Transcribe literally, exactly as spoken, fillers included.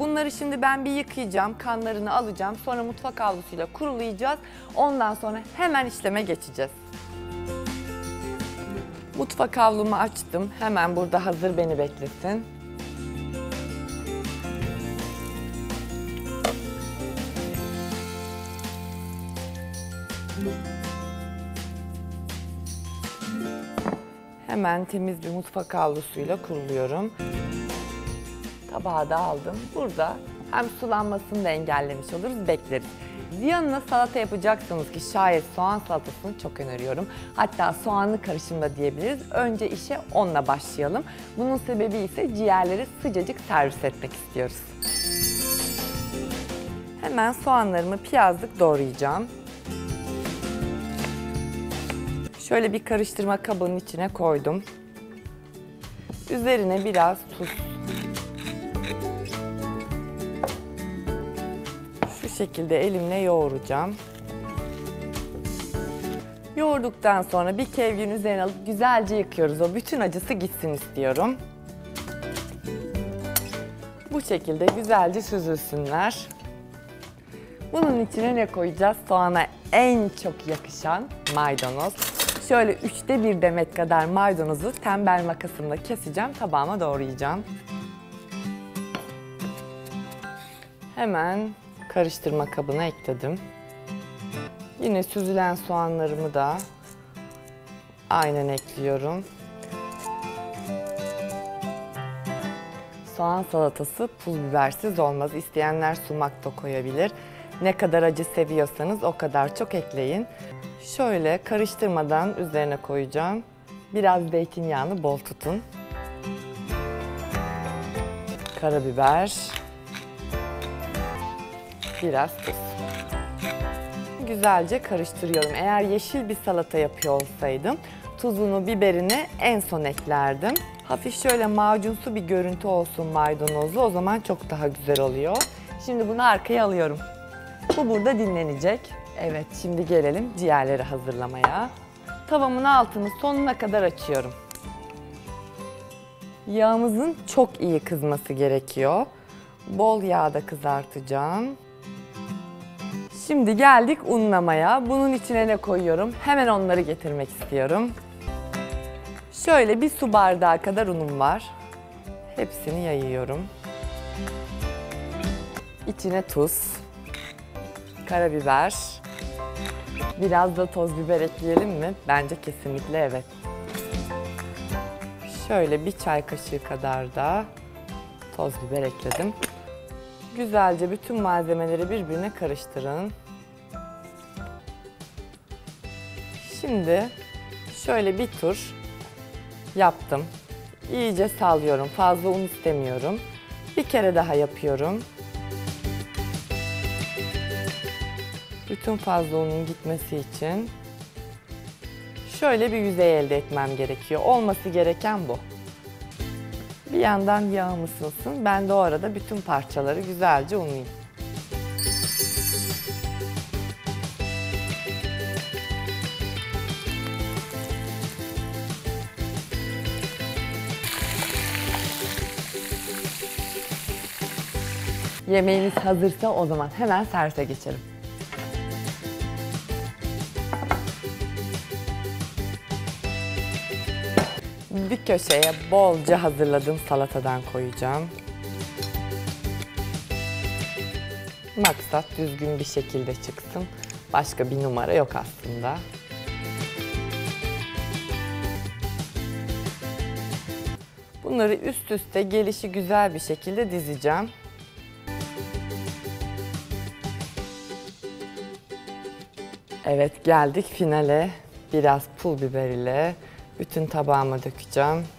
Bunları şimdi ben bir yıkayacağım, kanlarını alacağım. Sonra mutfak havlusuyla kurulayacağız. Ondan sonra hemen işleme geçeceğiz. Mutfak havlumu açtım. Hemen burada hazır, beni beklesin. Hemen temiz bir mutfak havlusuyla kuruluyorum. Tabağı da aldım. Burada hem sulanmasını da engellemiş oluruz, bekleriz. Yanına salata yapacaksınız ki şayet soğan salatasını çok öneriyorum. Hatta soğanlı karışımda diyebiliriz. Önce işe onunla başlayalım. Bunun sebebi ise ciğerleri sıcacık servis etmek istiyoruz. Hemen soğanlarımı piyazlık doğrayacağım. Şöyle bir karıştırma kabının içine koydum. Üzerine biraz tuz. Şu şekilde elimle yoğuracağım. Yoğurduktan sonra bir kevgin üzerine alıp güzelce yıkıyoruz. O bütün acısı gitsin istiyorum. Bu şekilde güzelce süzülsünler. Bunun içine ne koyacağız? Soğana en çok yakışan maydanoz. Şöyle üçte bir demet kadar maydanozu tembel makasımla keseceğim, tabağıma doğrayacağım. Hemen karıştırma kabına ekledim. Yine süzülen soğanlarımı da aynen ekliyorum. Soğan salatası pul bibersiz olmaz. İsteyenler sumak da koyabilir. Ne kadar acı seviyorsanız o kadar çok ekleyin. Şöyle karıştırmadan üzerine koyacağım. Biraz zeytinyağını bol tutun. Karabiber. Biraz tuz. Güzelce karıştırıyorum. Eğer yeşil bir salata yapıyor olsaydım tuzunu, biberini en son eklerdim. Hafif şöyle macunsu bir görüntü olsun maydanozlu. O zaman çok daha güzel oluyor. Şimdi bunu arkaya alıyorum. Bu burada dinlenecek. Evet, şimdi gelelim ciğerleri hazırlamaya. Tavamın altını sonuna kadar açıyorum. Yağımızın çok iyi kızması gerekiyor. Bol yağda kızartacağım. Şimdi geldik unlamaya. Bunun içine ne koyuyorum? Hemen onları getirmek istiyorum. Şöyle bir su bardağı kadar unum var. Hepsini yayıyorum. İçine tuz, karabiber, biraz da toz biber ekleyelim mi? Bence kesinlikle evet. Şöyle bir çay kaşığı kadar da toz biber ekledim. Güzelce bütün malzemeleri birbirine karıştırın. Şimdi şöyle bir tur yaptım. İyice sallıyorum. Fazla un istemiyorum. Bir kere daha yapıyorum. Bütün fazla unun gitmesi için şöyle bir yüzey elde etmem gerekiyor. Olması gereken bu. Bir yandan yağım ısınsın. Ben de o arada bütün parçaları güzelce unlayayım. Yemeğimiz hazırsa o zaman hemen servise geçelim. Bir köşeye bolca hazırladığım salatadan koyacağım. Maksat düzgün bir şekilde çıksın. Başka bir numara yok aslında. Bunları üst üste gelişi güzel bir şekilde dizeceğim. Evet, geldik finale. Biraz pul biber ile bütün tabağıma dökeceğim.